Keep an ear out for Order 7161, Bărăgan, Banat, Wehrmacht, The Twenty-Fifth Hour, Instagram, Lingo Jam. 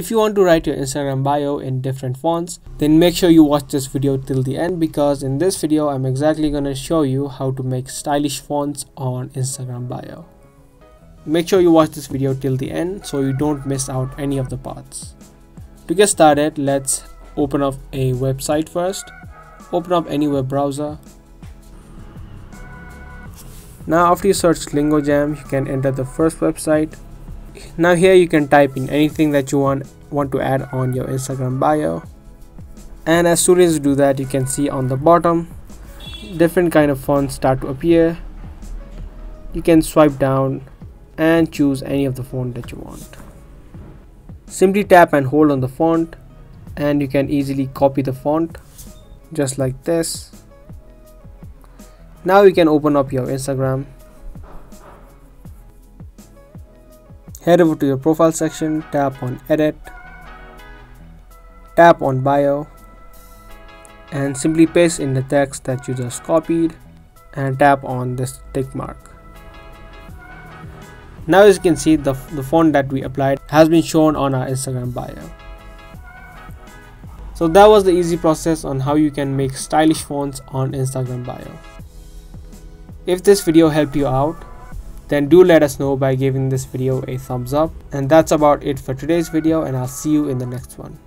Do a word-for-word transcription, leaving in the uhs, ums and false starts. If you want to write your Instagram bio in different fonts, then make sure you watch this video till the end, because in this video I'm exactly gonna show you how to make stylish fonts on Instagram bio. Make sure you watch this video till the end so you don't miss out any of the parts. To get started, let's open up a website first. Open up any web browser. Now after you search Lingo Jam, you can enter the first website. Now here you can type in anything that you want want to add on your Instagram bio, and as soon as you do that, you can see on the bottom different kind of fonts start to appear. You can swipe down and choose any of the font that you want. Simply tap and hold on the font and you can easily copy the font just like this. Now you can open up your Instagram. Head over to your profile section, tap on edit, tap on bio, and simply paste in the text that you just copied and tap on this tick mark. Now as you can see, the, the font that we applied has been shown on our Instagram bio. So that was the easy process on how you can make stylish fonts on Instagram bio. If this video helped you out, then do let us know by giving this video a thumbs up. And that's about it for today's video, and I'll see you in the next one.